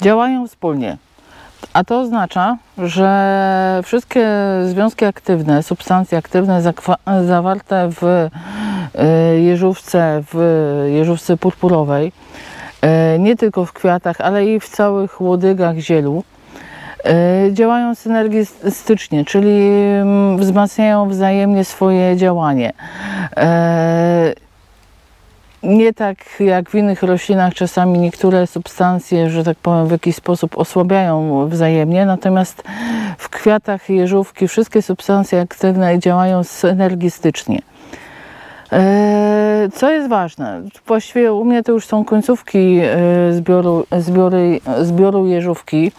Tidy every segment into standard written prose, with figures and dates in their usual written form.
działają wspólnie. A to oznacza, że wszystkie związki aktywne, substancje aktywne zawarte w jeżówce purpurowej, nie tylko w kwiatach, ale i w całych łodygach zielu, działają synergistycznie, czyli wzmacniają wzajemnie swoje działanie. Nie tak jak w innych roślinach, czasami niektóre substancje, że tak powiem, w jakiś sposób osłabiają wzajemnie, natomiast w kwiatach jeżówki wszystkie substancje aktywne działają synergistycznie. Co jest ważne, właściwie u mnie to już są końcówki zbioru jeżówki,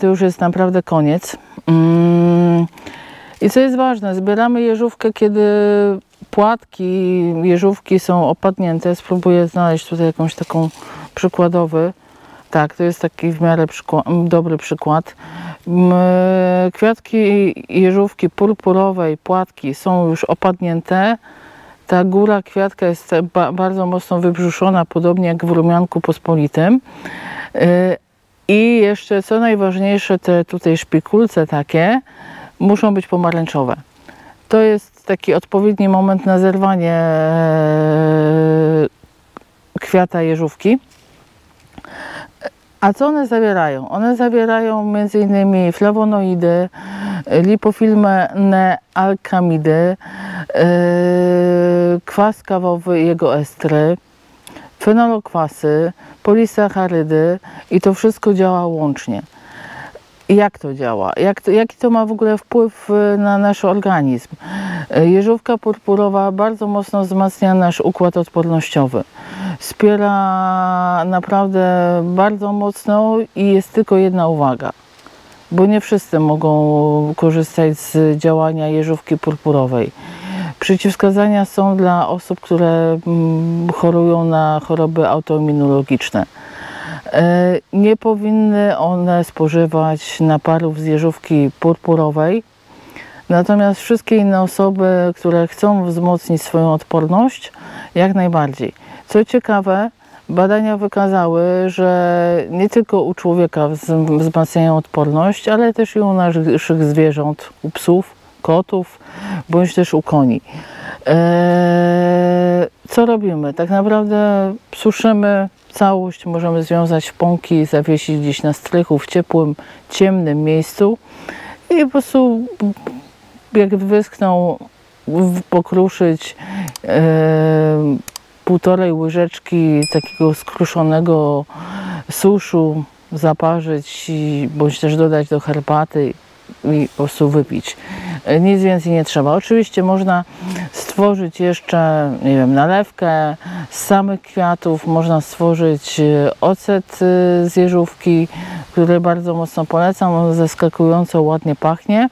to już jest naprawdę koniec. I co jest ważne, zbieramy jeżówkę, kiedy płatki jeżówki są opadnięte. Spróbuję znaleźć tutaj jakąś taką przykładowy. Tak, to jest taki w miarę dobry przykład. Kwiatki jeżówki purpurowej, płatki są już opadnięte. Ta góra kwiatka jest bardzo mocno wybrzuszona, podobnie jak w rumianku pospolitym. I jeszcze co najważniejsze, te tutaj szpikulce takie muszą być pomarańczowe. To jest taki odpowiedni moment na zerwanie kwiata jeżówki. A co one zawierają? One zawierają m.in. flawonoidy, lipofilne alkamidy, kwas kawowy i jego estry, fenolokwasy, polisacharydy i to wszystko działa łącznie. Jak to działa? Jaki to ma w ogóle wpływ na nasz organizm? Jeżówka purpurowa bardzo mocno wzmacnia nasz układ odpornościowy. Wspiera naprawdę bardzo mocno i jest tylko jedna uwaga, bo nie wszyscy mogą korzystać z działania jeżówki purpurowej. Przeciwwskazania są dla osób, które chorują na choroby autoimmunologiczne. Nie powinny one spożywać naparów z jeżówki purpurowej, natomiast wszystkie inne osoby, które chcą wzmocnić swoją odporność, jak najbardziej. Co ciekawe, badania wykazały, że nie tylko u człowieka wzmacniają odporność, ale też i u naszych zwierząt, u psów, kotów, bądź też u koni. Co robimy? Tak naprawdę suszymy całość, możemy związać w pąki, zawiesić gdzieś na strychu w ciepłym, ciemnym miejscu i po prostu jak wyschną, pokruszyć półtorej łyżeczki takiego skruszonego suszu, zaparzyć bądź też dodać do herbaty i po prostu wypić. Nic więcej nie trzeba. Oczywiście można stworzyć jeszcze, nie wiem, nalewkę z samych kwiatów, można stworzyć ocet z jeżówki, który bardzo mocno polecam, on zaskakująco ładnie pachnie.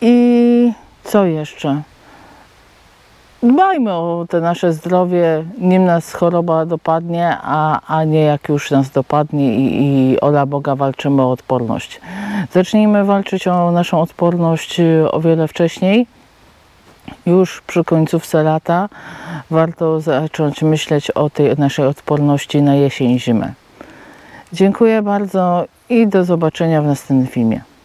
I co jeszcze? Dbajmy o to nasze zdrowie, nim nas choroba dopadnie, a nie jak już nas dopadnie i ola Boga walczymy o odporność. Zacznijmy walczyć o naszą odporność o wiele wcześniej. Już przy końcówce lata warto zacząć myśleć o tej naszej odporności na jesień i zimę. Dziękuję bardzo i do zobaczenia w następnym filmie.